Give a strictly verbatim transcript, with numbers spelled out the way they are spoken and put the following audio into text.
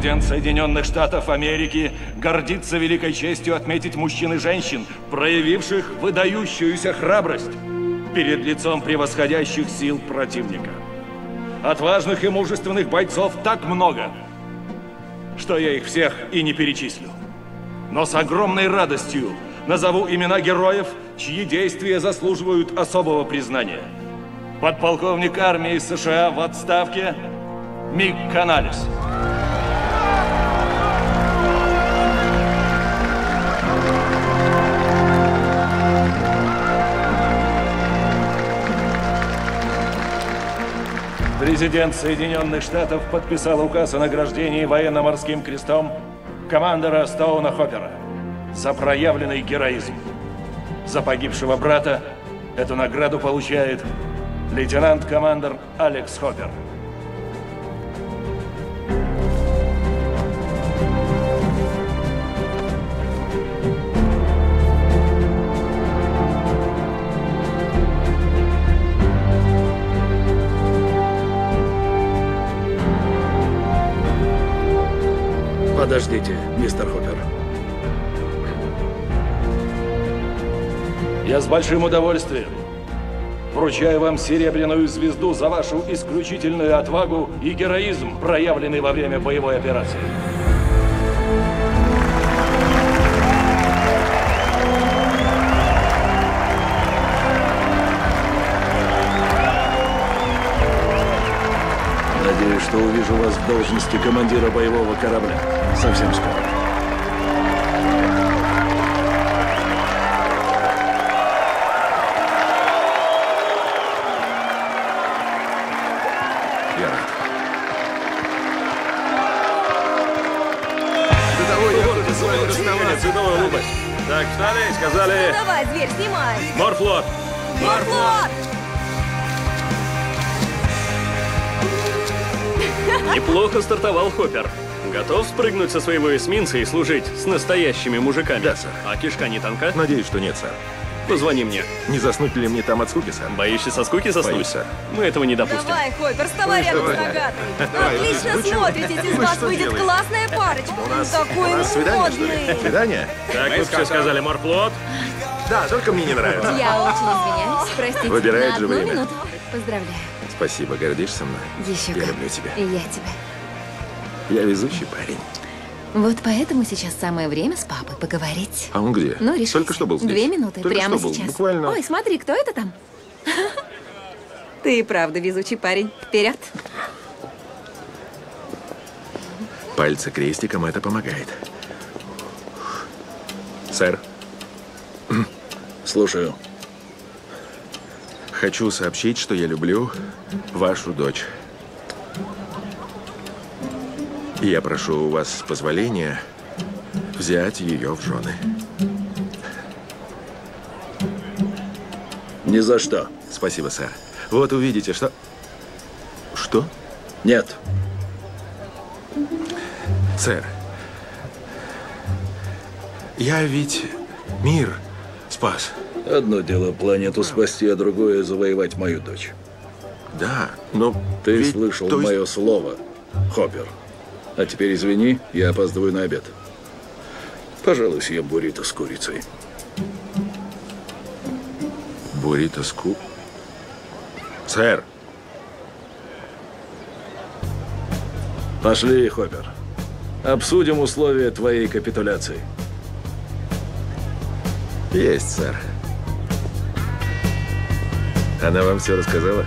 Президент Соединенных Штатов Америки гордится великой честью отметить мужчин и женщин, проявивших выдающуюся храбрость перед лицом превосходящих сил противника. Отважных и мужественных бойцов так много, что я их всех и не перечислю. Но с огромной радостью назову имена героев, чьи действия заслуживают особого признания. Подполковник армии США в отставке Мик Каналис. Президент Соединенных Штатов подписал указ о награждении военно-морским крестом командора Стоуна Хоппера за проявленный героизм. За погибшего брата эту награду получает лейтенант-командор Алекс Хоппер. Подождите, мистер Хоппер. Я с большим удовольствием вручаю вам серебряную звезду за вашу исключительную отвагу и героизм, проявленный во время боевой операции. Надеюсь, что увижу вас в должности командира боевого корабля совсем скоро. Я рад. Ты с вами расставаться, снова улыбать. Так, встали, сказали... Давай, зверь, снимай! Морфлот! Морфлот! Неплохо стартовал Хоппер. Готов спрыгнуть со своего эсминца и служить с настоящими мужиками? Да, сэр. А кишка не тонка? Надеюсь, что нет, сэр. Позвони мне. Не заснуть ли мне там от скуки, сэр? Боишься со скуки заснуть? Боюсь, сэр. Мы этого не допустим. Давай, Хоппер, вставай рядом с Агатой. Отлично смотритесь, из вас выйдет классная парочка. Такой модный. Свидание, что ли? Свидание? Так, вы все сказали, морфлот. Да, только мне не нравится. Я очень извиняюсь, простите. Выбирает же время. Поздравляю. Спасибо, гордишься мной? Еще как. Я люблю тебя. И я тебя. Я везучий парень. Вот поэтому сейчас самое время с папой поговорить. А он где? Ну, решите. Только что был здесь. Две минуты, Только прямо сейчас. Буквально... Ой, смотри, кто это там? Ты и правда везучий парень. Вперед. Пальцы крестиком, это помогает. Сэр. Слушаю. Хочу сообщить, что я люблю вашу дочь. Я прошу у вас позволения взять ее в жены. Ни за что. Спасибо, сэр. Вот увидите, что... Что? Нет. Сэр, я ведь мир спас. Одно дело планету спасти, а другое завоевать мою дочь. Да, но... Ты ведь... слышал То есть... мое слово, Хоппер. А теперь извини, я опаздываю на обед. Пожалуй, съем буррито с курицей. Буррито с ку... Сэр! Пошли, Хоппер. Обсудим условия твоей капитуляции. Есть, сэр. Она вам все рассказала?